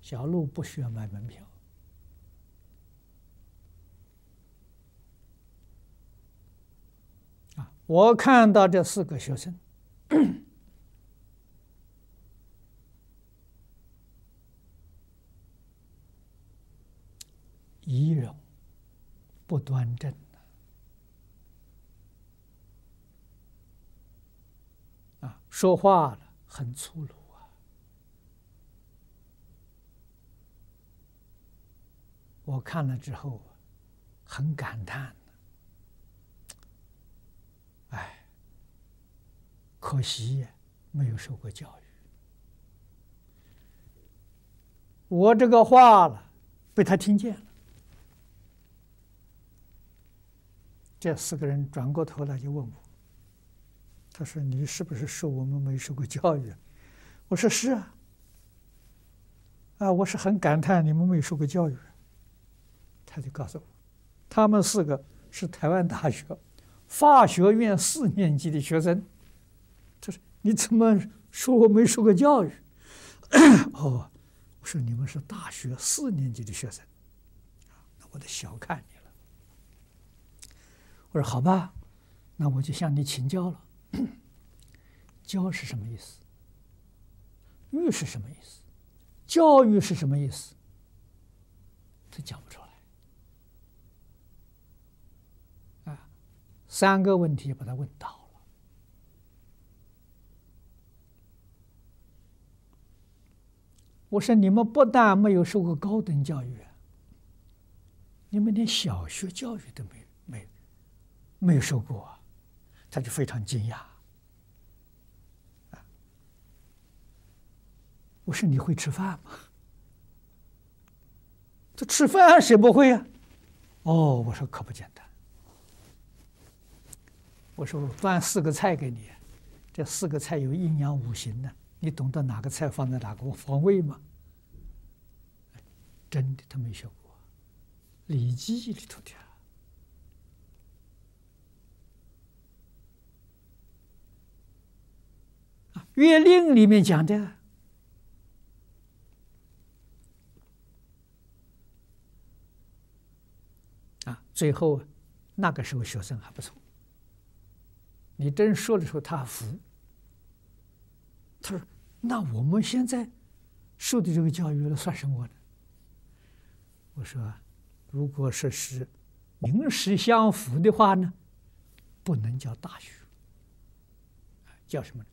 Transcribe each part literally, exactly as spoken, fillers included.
小路不需要买门票，啊！我看到这四个学生，仪容不端正。 啊，说话了很粗鲁啊！我看了之后啊，很感叹啊。哎，可惜没有受过教育。我这个话了，被他听见了。这四个人转过头来就问我。 他说：“你是不是说我们没受过教育？”我说：“是啊。”啊，我是很感叹你们没受过教育。他就告诉我，他们四个是台湾大学法学院四年级的学生。他说：“你怎么说我没受过教育？”哦，我说你们是大学四年级的学生，那我得小看你了。我说：“好吧，那我就向你请教了。” 教是什么意思？育是什么意思？教育是什么意思？他讲不出来。啊，三个问题把他问到了。我说你们不但没有受过高等教育，你们连小学教育都没没没有受过啊。 他就非常惊讶，啊！我说你会吃饭吗？这吃饭谁不会呀？哦，我说可不简单。我说我端四个菜给你，这四个菜有阴阳五行呢，你懂得哪个菜放在哪个方位吗？真的，他没学过，《礼记》里头的。 月令里面讲的，啊，最后那个时候学生还不错。你真说的时候，他还服。他说：“那我们现在受的这个教育了，算什么呢？”我说：“如果是是名实相符的话呢，不能叫大学，叫什么呢？”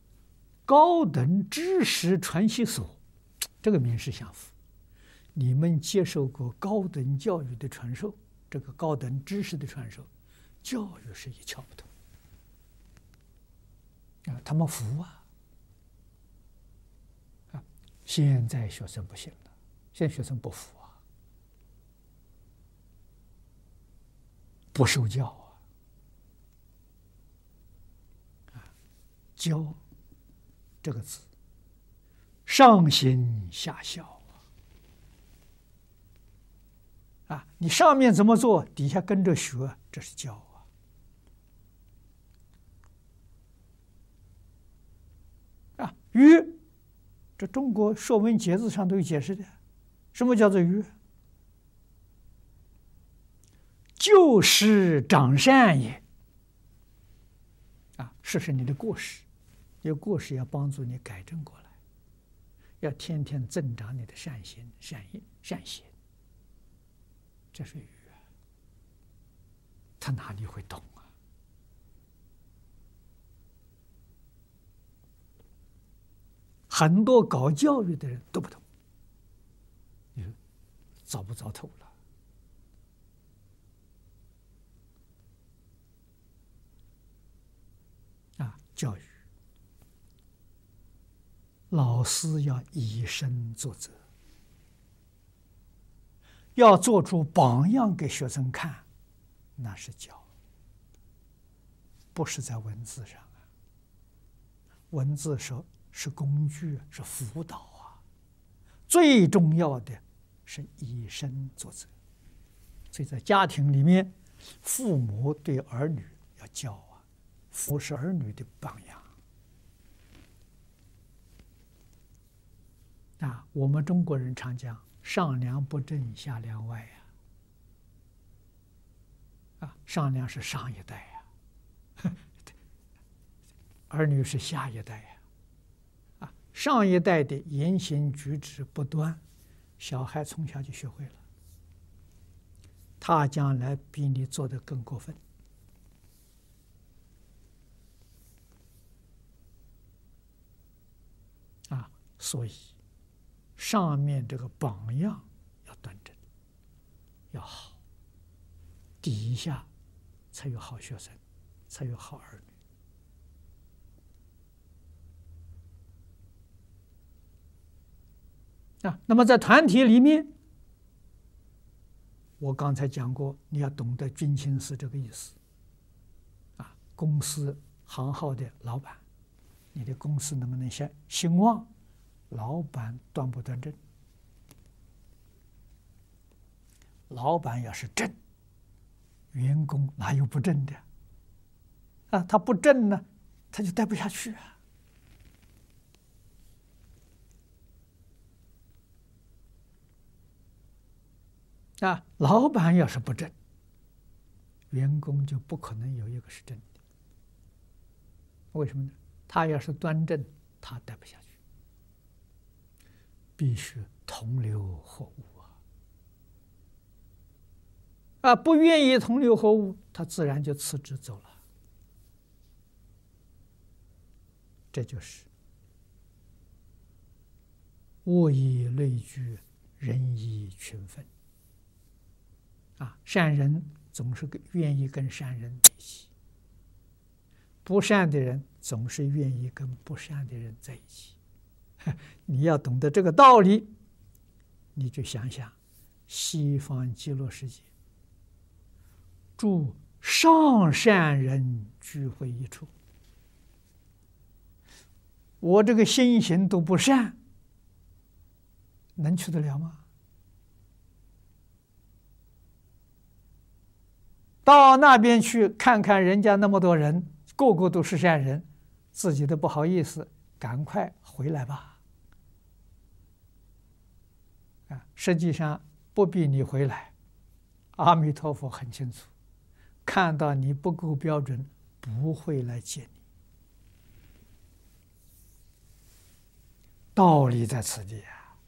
高等知识传习所，这个名实相符。你们接受过高等教育的传授，这个高等知识的传授，教育是一窍不通。啊，他们服啊！啊，现在学生不行了，现在学生不服啊，不受教啊，啊，教。 这个字，上行下效啊！啊，你上面怎么做，底下跟着学，这是教啊！啊，愚，这中国《说文解字》上都有解释的，什么叫做愚？就失长善也。啊，是是你的过失。 有过失要帮助你改正过来，要天天增长你的善行、善意、善行。这是愚啊，他哪里会懂啊？很多搞教育的人都不懂，你说糟不糟透了？啊，教育。 老师要以身作则，要做出榜样给学生看，那是教，不是在文字上啊。文字是是工具，是辅导啊，最重要的是以身作则。所以在家庭里面，父母对儿女要教啊，父是儿女的榜样。啊，我们中国人常讲“上梁不正下梁歪”呀。啊，上梁是上一代呀、啊，儿女是下一代呀、啊。啊，上一代的言行举止不端，小孩从小就学会了，他将来比你做得更过分。 啊，所以上面这个榜样要端正，要好，底下才有好学生，才有好儿女。啊，那么在团体里面，我刚才讲过，你要懂得君亲是这个意思。啊，公司行号的老板。 你的公司能不能兴兴旺？老板端不端正？老板要是正，员工哪有不正的？啊，他不正呢，他就待不下去啊！啊，老板要是不正，员工就不可能有一个是正的。为什么呢？ 他要是端正，他待不下去，必须同流合污啊！啊，不愿意同流合污，他自然就辞职走了。这就是物以类聚，人以群分。啊，善人总是愿意跟善人在一起，不善的人。 总是愿意跟不善的人在一起，你要懂得这个道理，你就想想，西方极乐世界，住上善人聚会一处，我这个心行都不善，能去得了吗？到那边去看看人家那么多人，个个都是善人。 自己都不好意思，赶快回来吧！啊，实际上不必你回来，阿弥陀佛很清楚，看到你不够标准，不会来接你。道理在此地啊！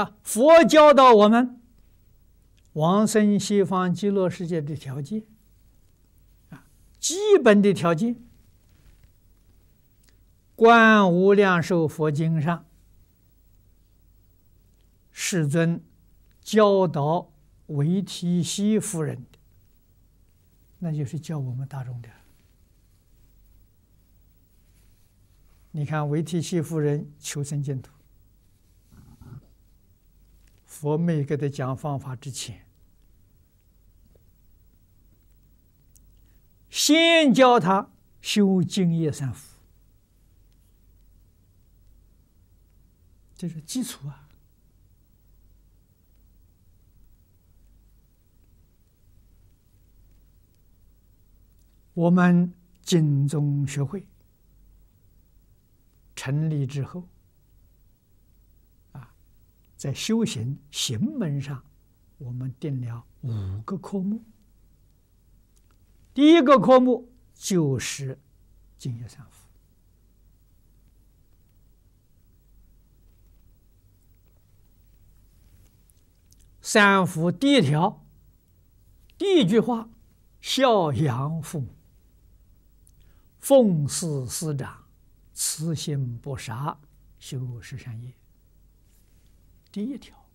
啊，佛教导我们。 往生西方极乐世界的条件，啊，基本的条件，《观无量寿佛经》上，世尊教导维提西夫人的，那就是教我们大众的。你看维提西夫人求生净土，佛没给她讲方法之前。 先教他修净业三福，这是基础啊！我们净宗学会成立之后，啊，在修行行门上，我们定了五个科目。 第一个科目就是净业三福，三福第一条，第一句话：孝养父母，奉事师长，慈心不杀，修十善业。第一条。